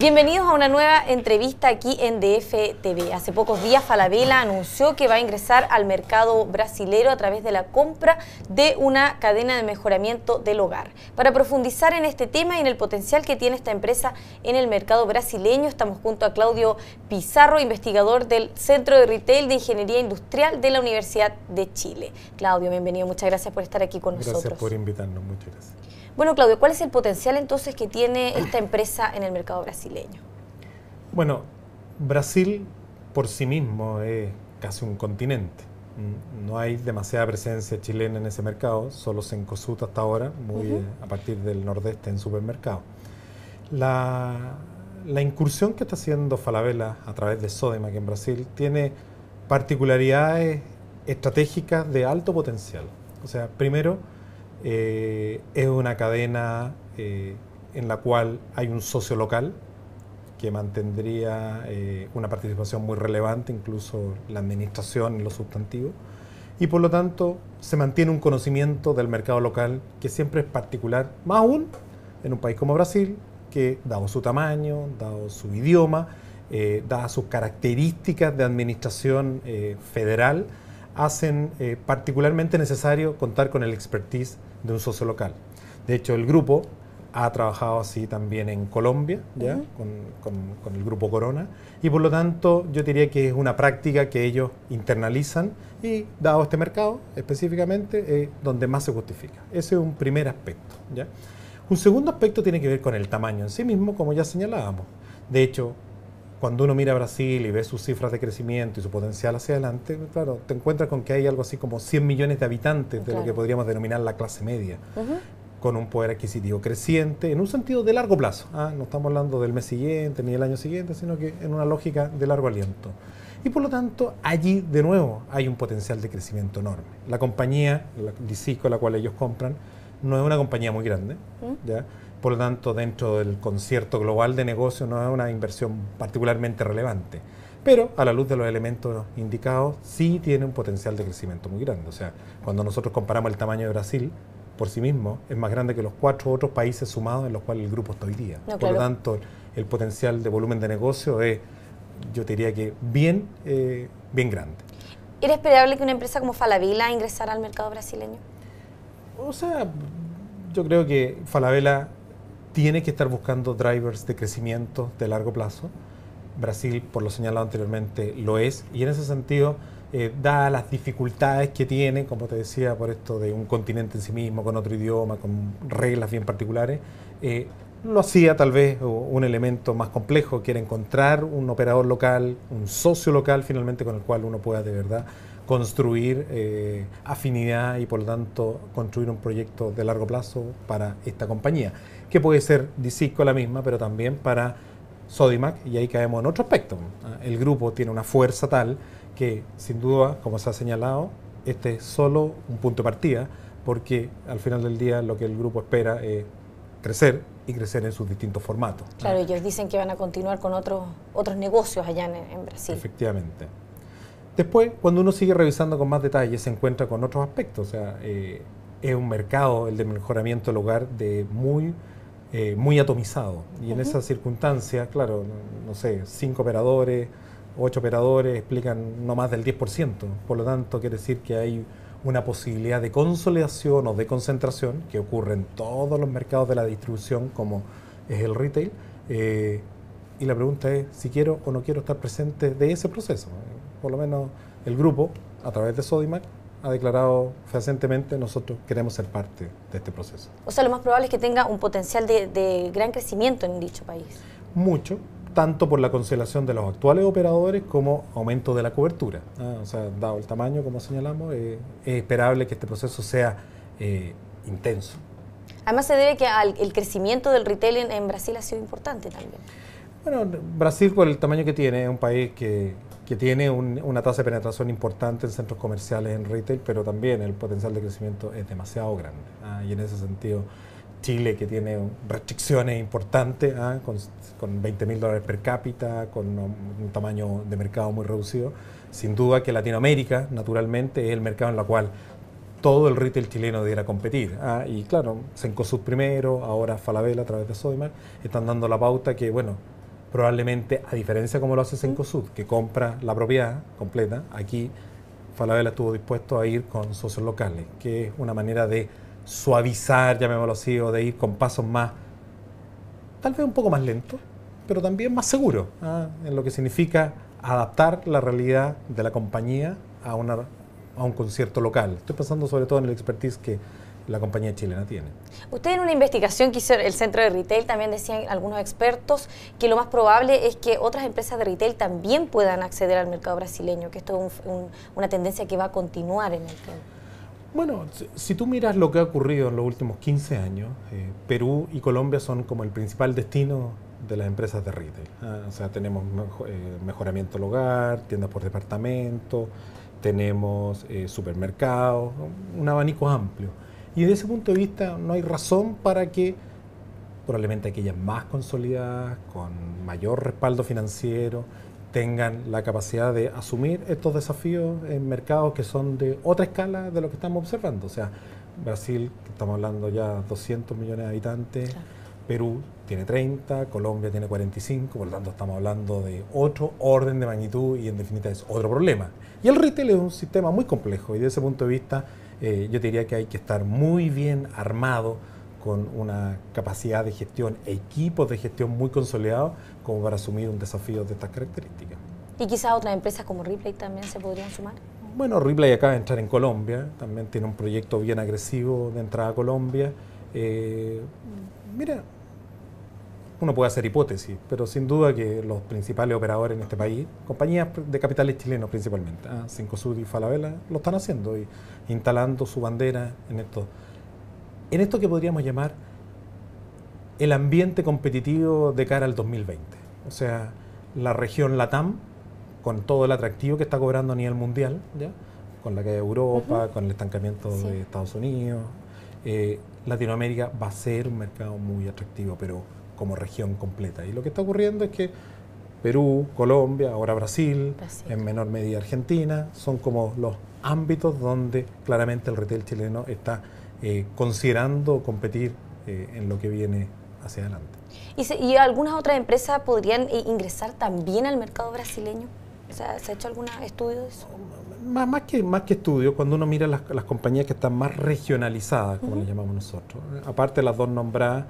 Bienvenidos a una nueva entrevista aquí en DFTV. Hace pocos días Falabella anunció que va a ingresar al mercado brasilero a través de la compra de una cadena de mejoramiento del hogar. Para profundizar en este tema y en el potencial que tiene esta empresa en el mercado brasileño, estamos junto a Claudio Pizarro, investigador del Centro de Retail de Ingeniería Industrial de la Universidad de Chile. Claudio, bienvenido. Muchas gracias por estar aquí con nosotros. Gracias por invitarnos. Muchas gracias. Bueno, Claudio, ¿cuál es el potencial entonces que tiene esta empresa en el mercado brasileño? Bueno, Brasil por sí mismo es casi un continente. No hay demasiada presencia chilena en ese mercado, solo Cencosud hasta ahora, muy a partir del nordeste en supermercado. La incursión que está haciendo Falabella a través de Sodema, que en Brasil tiene particularidades estratégicas de alto potencial. O sea, primero, es una cadena en la cual hay un socio local que mantendría una participación muy relevante, incluso la administración en lo sustantivo, y por lo tanto se mantiene un conocimiento del mercado local que siempre es particular, más aún en un país como Brasil, que dado su tamaño, dado su idioma, dadas sus características de administración federal, hacen particularmente necesario contar con el expertise de un socio local. De hecho, el grupo ha trabajado así también en Colombia, ¿ya? Con el grupo Corona, y por lo tanto yo diría que es una práctica que ellos internalizan y, dado este mercado específicamente, donde más se justifica. Ese es un primer aspecto, ¿ya? Un segundo aspecto tiene que ver con el tamaño en sí mismo, como ya señalábamos. De hecho, cuando uno mira a Brasil y ve sus cifras de crecimiento y su potencial hacia adelante, claro, te encuentras con que hay algo así como 100 millones de habitantes, de lo que podríamos denominar la clase media, con un poder adquisitivo creciente, en un sentido de largo plazo. No estamos hablando del mes siguiente ni del año siguiente, sino que en una lógica de largo aliento. Y por lo tanto, allí de nuevo hay un potencial de crecimiento enorme. La compañía, la DCICO, la cual ellos compran, no es una compañía muy grande, ¿ya? Por lo tanto, dentro del concierto global de negocios no es una inversión particularmente relevante. Pero a la luz de los elementos indicados, sí tiene un potencial de crecimiento muy grande. O sea, cuando nosotros comparamos el tamaño de Brasil, por sí mismo, es más grande que los 4 otros países sumados en los cuales el grupo está hoy día. No, claro. Por lo tanto, el potencial de volumen de negocio es, yo te diría que bien, bien grande. ¿Era esperable que una empresa como Falabella ingresara al mercado brasileño? O sea, yo creo que Falabella tiene que estar buscando drivers de crecimiento de largo plazo. Brasil, por lo señalado anteriormente, lo es. Y en ese sentido, dadas las dificultades que tiene, como te decía, por esto de un continente en sí mismo, con otro idioma, con reglas bien particulares, lo hacía tal vez un elemento más complejo, que era encontrar un operador local, un socio local finalmente con el cual uno pueda de verdad construir afinidad y por lo tanto construir un proyecto de largo plazo para esta compañía, que puede ser DCICO la misma, pero también para Sodimac, y ahí caemos en otro aspecto. El grupo tiene una fuerza tal que, sin duda, como se ha señalado, este es solo un punto de partida, porque al final del día lo que el grupo espera es crecer y crecer en sus distintos formatos. Claro, ellos dicen que van a continuar con otros negocios allá en Brasil. Efectivamente. Después, cuando uno sigue revisando con más detalle, se encuentra con otros aspectos. O sea, es un mercado, el de mejoramiento del hogar, de muy atomizado. Y en esas circunstancias, claro, no sé, 5 operadores, 8 operadores explican no más del 10%. Por lo tanto, quiere decir que hay una posibilidad de consolidación o de concentración que ocurre en todos los mercados de la distribución, como es el retail. Y la pregunta es si quiero o no quiero estar presente de ese proceso. Por lo menos el grupo, a través de Sodimac, ha declarado fehacientemente: nosotros queremos ser parte de este proceso. O sea, lo más probable es que tenga un potencial de gran crecimiento en dicho país. Mucho, tanto por la conciliación de los actuales operadores como aumento de la cobertura. O sea, dado el tamaño, como señalamos, es esperable que este proceso sea intenso. Además, se debe que el crecimiento del retail en Brasil ha sido importante también. Bueno, Brasil, por el tamaño que tiene, es un país que tiene una tasa de penetración importante en centros comerciales, en retail, pero también el potencial de crecimiento es demasiado grande. Y en ese sentido, Chile, que tiene restricciones importantes, con $20.000 per cápita, con un tamaño de mercado muy reducido, sin duda que Latinoamérica, naturalmente, es el mercado en el cual todo el retail chileno debiera competir. Y claro, Cencosud primero, ahora Falabella a través de Sodimac, están dando la pauta que, bueno, probablemente, a diferencia como lo hace Cencosud, que compra la propiedad completa, aquí Falabella estuvo dispuesto a ir con socios locales, que es una manera de suavizar, llamémoslo así, o de ir con pasos más, tal vez un poco más lentos, pero también más seguros, en lo que significa adaptar la realidad de la compañía a un concierto local. Estoy pensando sobre todo en el expertise que la compañía chilena tiene. Usted, en una investigación que hizo el Centro de Retail, también decían algunos expertos que lo más probable es que otras empresas de retail también puedan acceder al mercado brasileño, que esto es una tendencia que va a continuar en el tiempo. Bueno, si tú miras lo que ha ocurrido en los últimos 15 años, Perú y Colombia son como el principal destino de las empresas de retail. O sea, tenemos mejoramiento al hogar, tiendas por departamento, tenemos supermercados, un abanico amplio. Y desde ese punto de vista no hay razón para que probablemente aquellas más consolidadas, con mayor respaldo financiero, tengan la capacidad de asumir estos desafíos en mercados que son de otra escala de lo que estamos observando. O sea, Brasil, que estamos hablando ya de 200 millones de habitantes, claro. Perú tiene 30, Colombia tiene 45, por lo tanto estamos hablando de otro orden de magnitud y en definitiva es otro problema. Y el retail es un sistema muy complejo y desde ese punto de vista yo diría que hay que estar muy bien armado con una capacidad de gestión, equipos de gestión muy consolidados como para asumir un desafío de estas características. ¿Y quizás otras empresas como Ripley también se podrían sumar? Bueno, Ripley acaba de entrar en Colombia, también tiene un proyecto bien agresivo de entrada a Colombia. Mira, uno puede hacer hipótesis, pero sin duda que los principales operadores en este país, compañías de capitales chilenos principalmente, Cencosud y Falabella, lo están haciendo y instalando su bandera en esto que podríamos llamar el ambiente competitivo de cara al 2020. O sea, la región LATAM, con todo el atractivo que está cobrando a nivel mundial, ¿ya? Con la caída de Europa, con el estancamiento de Estados Unidos, Latinoamérica va a ser un mercado muy atractivo, pero como región completa. Y lo que está ocurriendo es que Perú, Colombia, ahora Brasil, en menor medida Argentina, son como los ámbitos donde claramente el retail chileno está considerando competir en lo que viene hacia adelante. ¿Y algunas otras empresas podrían ingresar también al mercado brasileño? O sea, ¿se ha hecho algún estudio de eso? Más que estudios, cuando uno mira las compañías que están más regionalizadas, como le llamamos nosotros, aparte de las dos nombradas,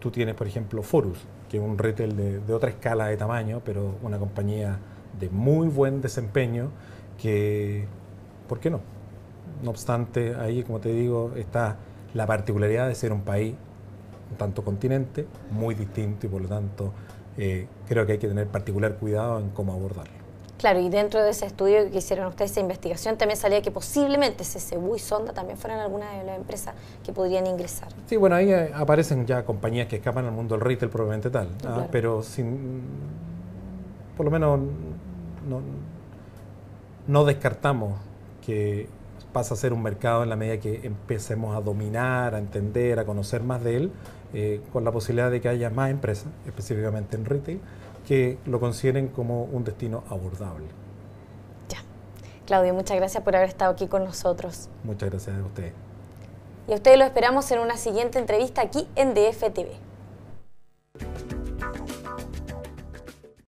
tú tienes, por ejemplo, Forus, que es un retail de otra escala de tamaño, pero una compañía de muy buen desempeño que, ¿por qué no? No obstante, ahí, como te digo, está la particularidad de ser un país, un tanto continente, muy distinto y por lo tanto creo que hay que tener particular cuidado en cómo abordarlo. Claro, y dentro de ese estudio que hicieron ustedes, esa investigación, también salía que posiblemente CCU y Sonda también fueran algunas de las empresas que podrían ingresar. Sí, bueno, ahí aparecen ya compañías que escapan al mundo del retail probablemente tal, claro. Pero por lo menos no descartamos que pasa a ser un mercado en la medida que empecemos a dominar, a entender, a conocer más de él, con la posibilidad de que haya más empresas, específicamente en retail, que lo consideren como un destino abordable. Ya. Claudio, muchas gracias por haber estado aquí con nosotros. Muchas gracias a ustedes. Y a ustedes los esperamos en una siguiente entrevista aquí en DFTV.